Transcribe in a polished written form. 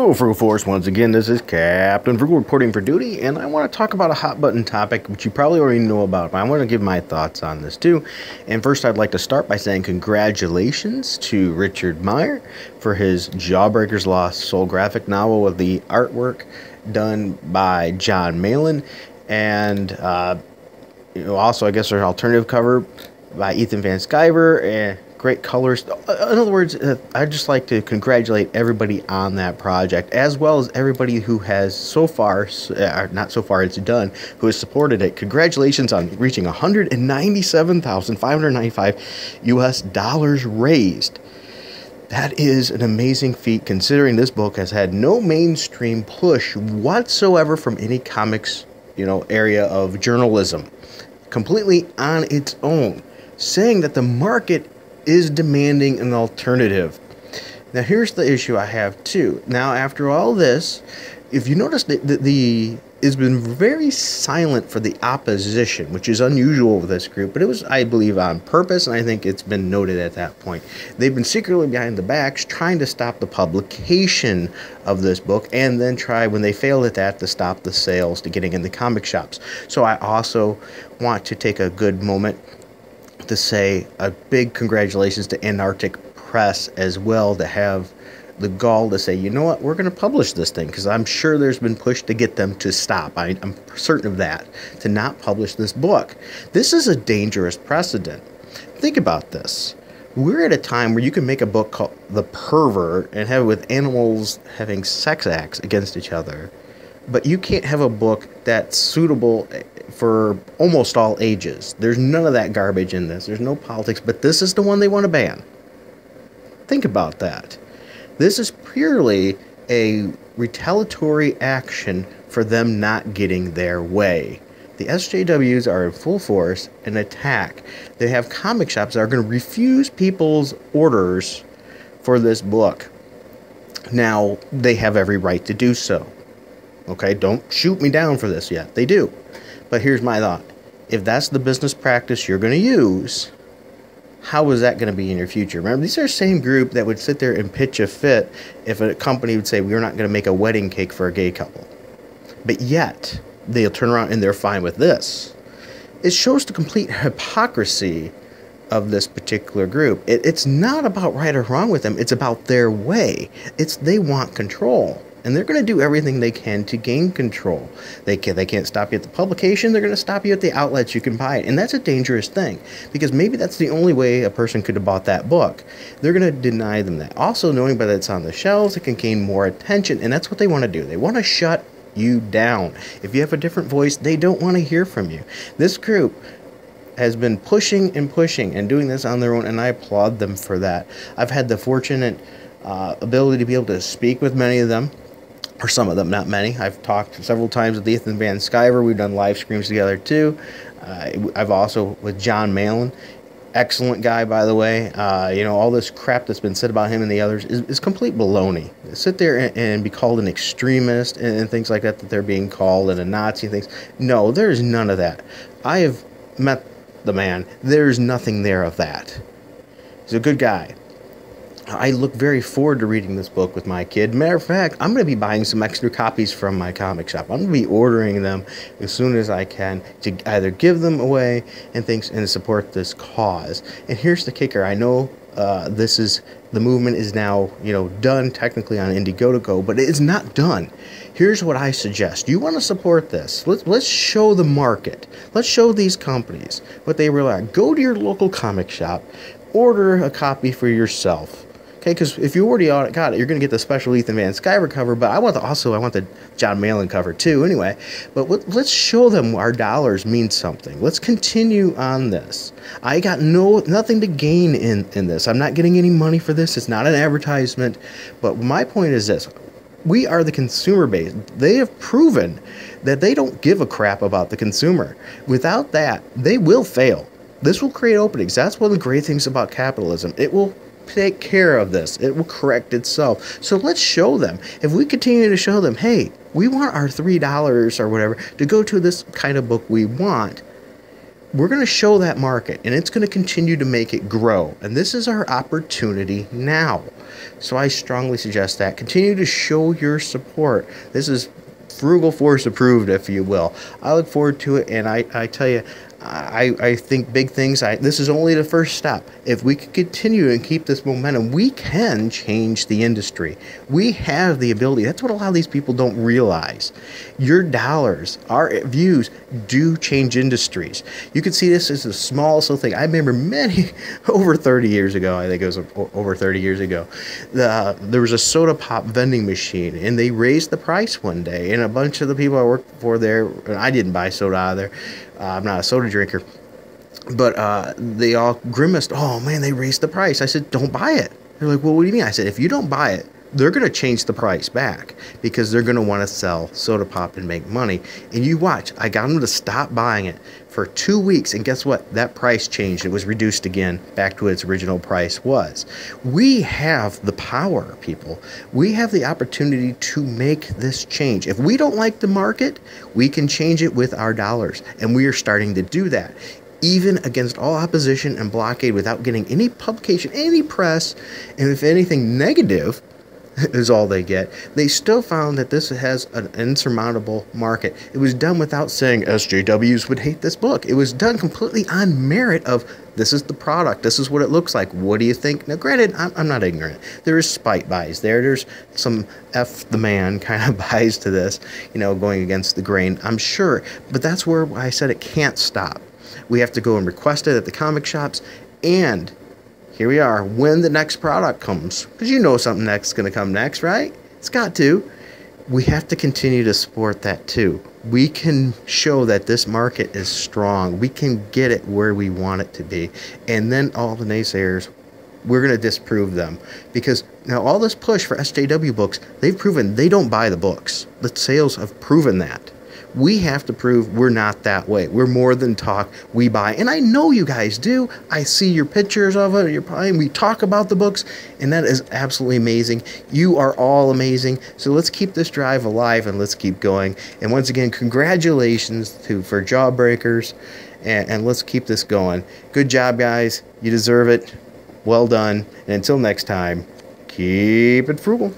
Hello, Frugal Force. Once again, this is Captain Frugal reporting for duty, and I want to talk about a hot button topic which you probably already know about, but I want to give my thoughts on this too. And first, I'd like to start by saying congratulations to Richard Meyer for his Jawbreaker's Lost Soul graphic novel with the artwork done by Jon Malin, and also I guess there's an alternative cover by Ethan Van Sciver and great colors. In other words, I'd just like to congratulate everybody on that project, as well as everybody who has so far, not so far, it's done, who has supported it. Congratulations on reaching $197,595 raised. That is an amazing feat, considering this book has had no mainstream push whatsoever from any comics, area of journalism, completely on its own, saying that the market is demanding an alternative. Now here's the issue I have too. Now after all this, if you notice that it's been very silent for the opposition, which is unusual with this group, but it was, I believe, on purpose, and I think it's been noted at that point. They've been secretly behind the backs trying to stop the publication of this book, and then try, when they failed at that, to stop the sales to getting in the comic shops. So I also want to take a good moment to say a big congratulations to Antarctic Press as well, to have the gall to say, you know what, we're going to publish this thing, because I'm sure there's been push to get them to stop. I'm certain of that, to not publish this book. This is a dangerous precedent. Think about this. We're at a time where you can make a book called The Pervert and have it with animals having sex acts against each other, but you can't have a book that's suitable for almost all ages. There's none of that garbage in this. There's no politics, but this is the one they want to ban. Think about that. This is purely a retaliatory action for them not getting their way. The SJWs are in full force and attack. They have comic shops that are going to refuse people's orders for this book. Now, they have every right to do so. Okay, don't shoot me down for this yet. They do. But here's my thought. If that's the business practice you're going to use, how is that going to be in your future? Remember, these are the same group that would sit there and pitch a fit if a company would say, we're not going to make a wedding cake for a gay couple. But yet, they'll turn around and they're fine with this. It shows the complete hypocrisy of this particular group. It's not about right or wrong with them. It's about their way. They want control. And they're going to do everything they can to gain control. They can't stop you at the publication. They're going to stop you at the outlets you can buy it. And that's a dangerous thing, because maybe that's the only way a person could have bought that book. They're going to deny them that. Also, knowing that it's on the shelves, it can gain more attention. And that's what they want to do. They want to shut you down. If you have a different voice, they don't want to hear from you. This group has been pushing and pushing and doing this on their own, and I applaud them for that. I've had the fortunate ability to be able to speak with many of them. Or some of them, not many. I've talked several times with Ethan Van Sciver. We've done live streams together too. I've also with Jon Malin, excellent guy, by the way. All this crap that's been said about him and the others is complete baloney. They sit there and be called an extremist and things like that they're being called, and a Nazi and things. No, there's none of that. I have met the man. There's nothing there of that. He's a good guy. I look very forward to reading this book with my kid. Matter of fact, I'm going to be buying some extra copies from my comic shop. I'm going to be ordering them as soon as I can to either give them away and things and support this cause. And here's the kicker. I know the movement is now, done technically on Indiegogo, but it is not done. Here's what I suggest. You want to support this. Let's show the market. Let's show these companies what they rely on. Go to your local comic shop. Order a copy for yourself. Okay, because if you already got it, you're going to get the special Ethan Van Sciver cover, but I want the Jon Malin cover too anyway. But let's show them our dollars mean something. Let's continue on this. I got nothing to gain in this. I'm not getting any money for this. It's not an advertisement. But my point is this. We are the consumer base. They have proven that they don't give a crap about the consumer. Without that, they will fail. This will create openings. That's one of the great things about capitalism. It will take care of this. It will correct itself. So let's show them. If we continue to show them, hey, we want our $3 or whatever to go to this kind of book we want, we're going to show that market, and it's going to continue to make it grow. And this is our opportunity now. So I strongly suggest that. Continue to show your support. This is Frugal Force approved, if you will. I look forward to it, and I tell you, I think big things. This is only the first step. If we can continue and keep this momentum, we can change the industry. We have the ability. That's what a lot of these people don't realize. Your dollars, our views do change industries. You can see this as the smallest little thing. I remember over 30 years ago, I think it was over 30 years ago, there was a soda pop vending machine, and they raised the price one day, and a bunch of the people I worked for there, and I didn't buy soda out of there. I'm not a soda drinker, but they all grimaced. Oh man, they raised the price. I said, don't buy it. They're like, well, what do you mean? I said, if you don't buy it, they're going to change the price back because they're going to want to sell soda pop and make money. And you watch, I got them to stop buying it for 2 weeks. And guess what? That price changed. It was reduced again back to what its original price was. We have the power, people. We have the opportunity to make this change. If we don't like the market, we can change it with our dollars. And we are starting to do that, even against all opposition and blockade, without getting any publication, any press, and if anything negative is all they get. They still found that this has an insurmountable market. It was done without saying SJWs would hate this book. It was done completely on merit of, this is the product. This is what it looks like. What do you think? Now, granted, I'm not ignorant. There is spite buys there. There's some F the man kind of buys to this, you know, going against the grain, I'm sure. But that's where I said it can't stop. We have to go and request it at the comic shops, and here we are, when the next product comes. Because you know something next is going to come next, right? It's got to. We have to continue to support that too. We can show that this market is strong. We can get it where we want it to be. And then all the naysayers, we're going to disprove them. Because now all this push for SJW books, they've proven they don't buy the books. The sales have proven that. We have to prove we're not that way. We're more than talk. We buy. And I know you guys do. I see your pictures of it. You're buying. We talk about the books. And that is absolutely amazing. You are all amazing. So let's keep this drive alive and let's keep going. And once again, congratulations for Jawbreakers. And let's keep this going. Good job, guys. You deserve it. Well done. And until next time, keep it frugal.